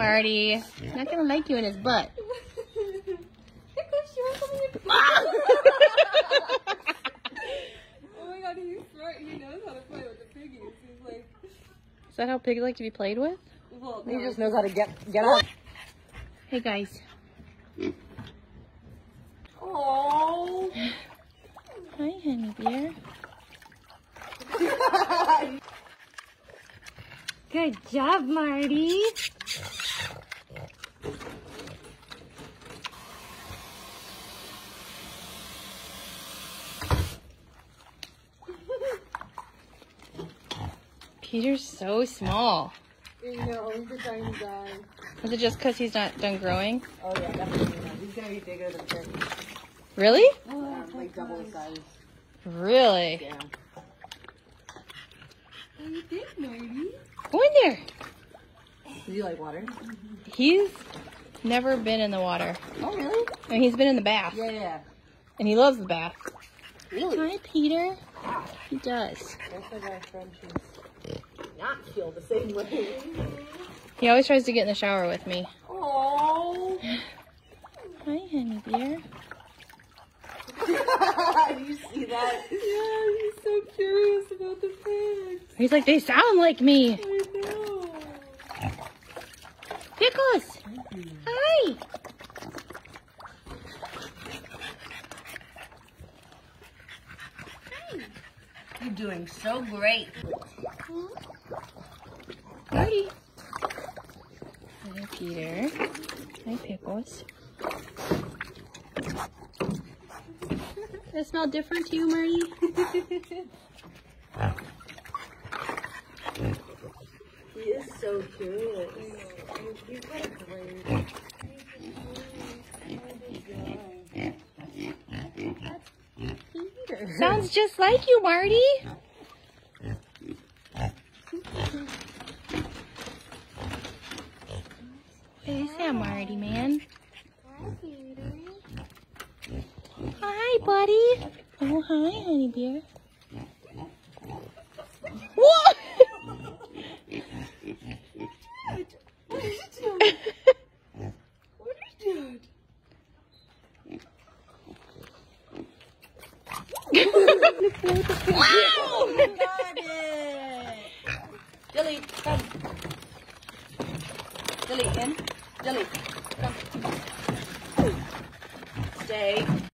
Marty. He's not gonna like you in his butt. Oh my god, he's smart. He knows how to play with the piggies. He's like... Is that how pigs like to be played with? Well, no. He just knows how to get up. Hey guys. Oh. Hi, honey dear. Good job, Marty. Peter's so small. You know, he's a tiny guy. Is it just because he's not done growing? Oh yeah, definitely not. He's gonna be bigger than Pig. Really? Oh, yeah, like double the size. Really? Yeah. What do you think, Marty? Go in there. Do you like water? He's never been in the water. Oh, really? I mean, he's been in the bath. Yeah, yeah. And he loves the bath. Really? Hi, Peter. Wow. He does. That's my friend. She's not feel the same way. He always tries to get in the shower with me. Oh. Hi, honey dear. Do you see that? Yeah, he's so curious about the pigs. He's like, they sound like me. I know. Pickles! Hi! Hi! You're doing so great. Marty. Hi, Peter. Hi, Pickles. Does it smell different to you, Marty? He is so curious. He's got a great guy. That's Peter. Sounds just like you, Marty. What is that, Marty, man? Hi, buddy. Oh, hi, honey bear. What? What are you doing? What are you doing? Wow! You got it. Dilly, come. Dilly, in. Dilly, come. Stay.